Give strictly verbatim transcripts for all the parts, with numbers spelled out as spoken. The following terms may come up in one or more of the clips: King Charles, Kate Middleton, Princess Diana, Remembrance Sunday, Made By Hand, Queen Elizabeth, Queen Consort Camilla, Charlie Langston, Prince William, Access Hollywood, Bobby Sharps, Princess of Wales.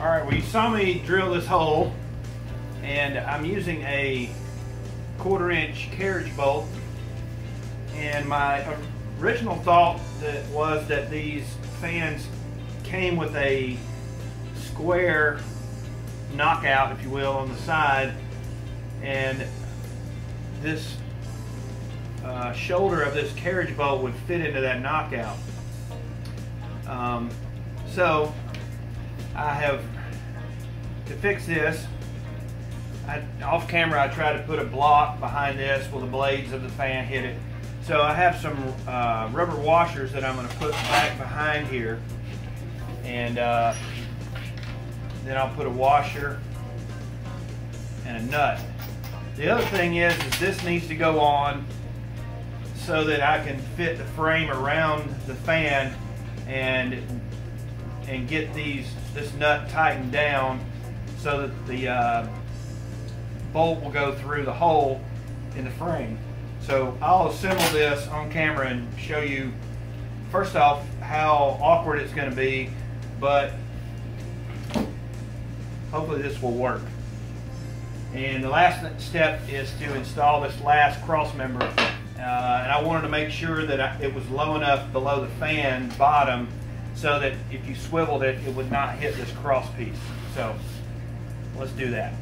Alright, well, you saw me drill this hole, and I'm using a quarter inch carriage bolt, and my original thought that was that these fans came with a square knockout, if you will, on the side, and this uh, shoulder of this carriage bolt would fit into that knockout. Um, so I have to fix this. I, off camera, I tried to put a block behind this where the blades of the fan hit it. So I have some uh, rubber washers that I'm going to put back behind here, and uh, then I'll put a washer and a nut. The other thing is, is this needs to go on so that I can fit the frame around the fan and and get these this nut tightened down so that the uh, bolt will go through the hole in the frame. So I'll assemble this on camera and show you, first off, how awkward it's going to be, but hopefully this will work. And the last step is to install this last cross member, uh, and I wanted to make sure that I, it was low enough below the fan bottom so that if you swiveled it, it would not hit this cross piece. So let's do that.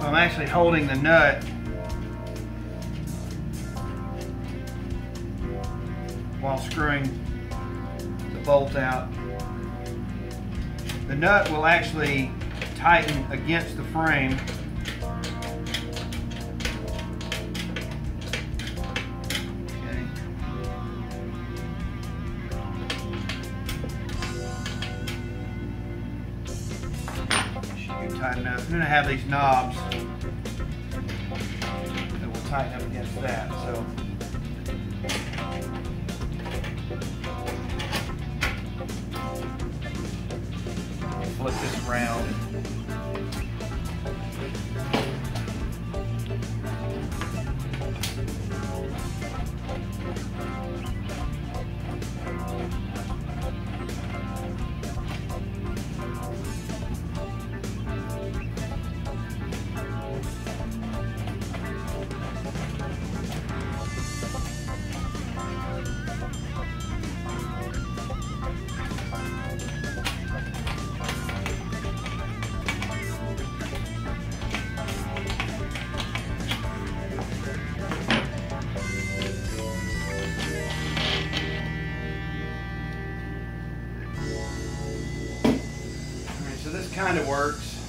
I'm actually holding the nut while screwing the bolt out. The nut will actually tighten against the frame. Tight enough. I'm going to have these knobs that will tighten up against that. So flip this around. Kind of works.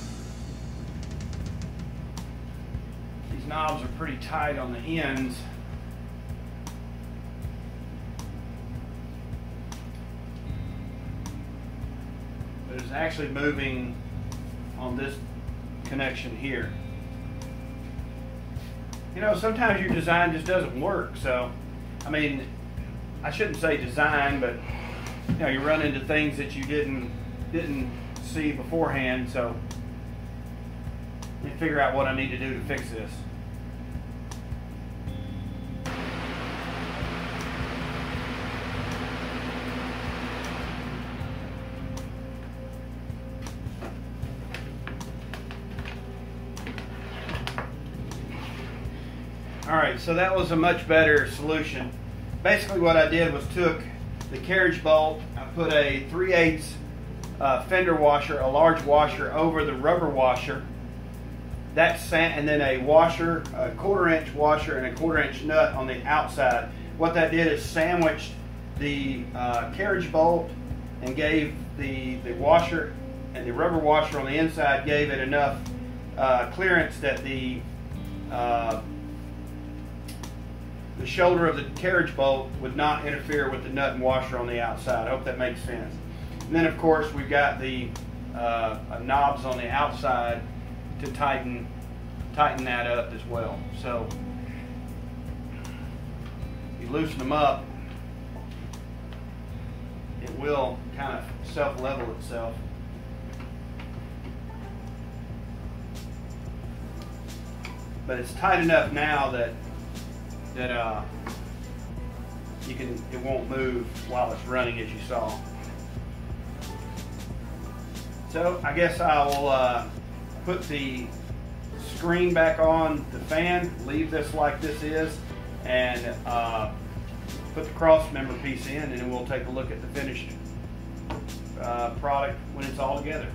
These knobs are pretty tight on the ends. But it's actually moving on this connection here. You know, sometimes your design just doesn't work. So, I mean, I shouldn't say design, but you know, you run into things that you didn't didn't see beforehand. So let me figure out what I need to do to fix this. Alright, so that was a much better solution. Basically what I did was took the carriage bolt, I put a three eighths uh, fender washer, a large washer over the rubber washer, that sat, and then a washer, a quarter inch washer and a quarter inch nut on the outside. What that did is sandwiched the uh, carriage bolt and gave the, the washer and the rubber washer on the inside, gave it enough uh, clearance that the uh, the shoulder of the carriage bolt would not interfere with the nut and washer on the outside. I hope that makes sense. And then of course we've got the uh, knobs on the outside to tighten tighten that up as well. So if you loosen them up, it will kind of self-level itself. But it's tight enough now that that uh, you can, it won't move while it's running, as you saw. So I guess I will uh, put the screen back on the fan, leave this like this is, and uh, put the cross member piece in, and then we'll take a look at the finished uh, product when it's all together.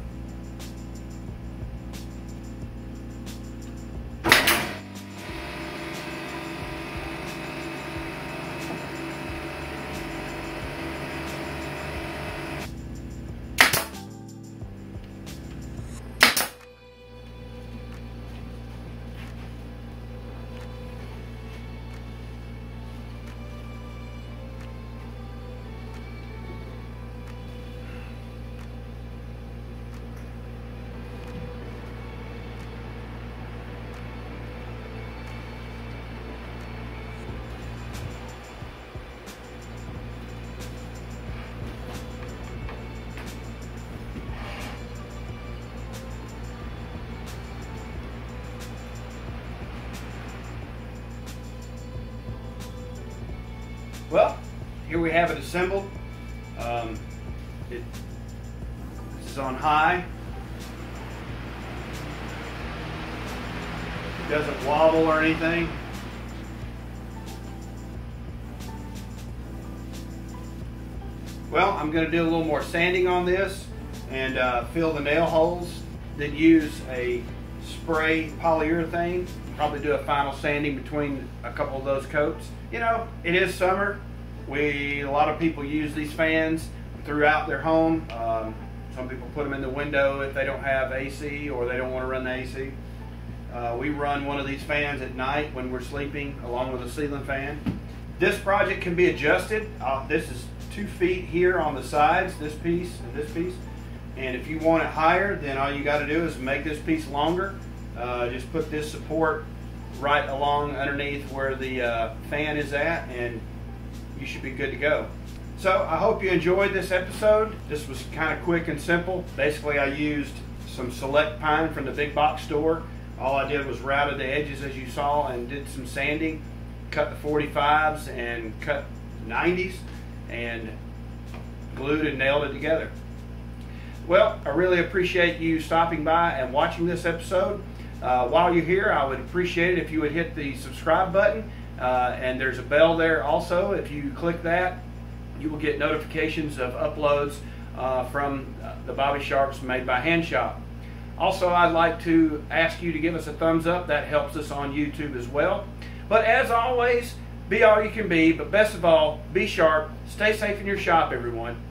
Well, here we have it assembled. Um, it is on high. It doesn't wobble or anything. Well, I'm going to do a little more sanding on this and uh, fill the nail holes. Then use a spray polyurethane. Probably do a final sanding between a couple of those coats. You know, it is summer. We a lot of people use these fans throughout their home. Um, some people put them in the window if they don't have A C or they don't want to run the A C. Uh, we run one of these fans at night when we're sleeping, along with a ceiling fan. This project can be adjusted. Uh, this is two feet here on the sides, this piece and this piece. And if you want it higher, then all you got to do is make this piece longer. Uh, just put this support right along underneath where the uh, fan is at, and you should be good to go. So I hope you enjoyed this episode. This was kind of quick and simple. Basically I used some select pine from the big box store. All I did was routed the edges as you saw and did some sanding, cut the forty-fives and cut nineties, and glued and nailed it together. Well, I really appreciate you stopping by and watching this episode. Uh, while you're here, I would appreciate it if you would hit the subscribe button, uh, and there's a bell there also. If you click that, you will get notifications of uploads uh, from the Bobby Sharps Made by Hand shop. Also, I'd like to ask you to give us a thumbs up. That helps us on YouTube as well. But as always, be all you can be, but best of all, be sharp. Stay safe in your shop, everyone.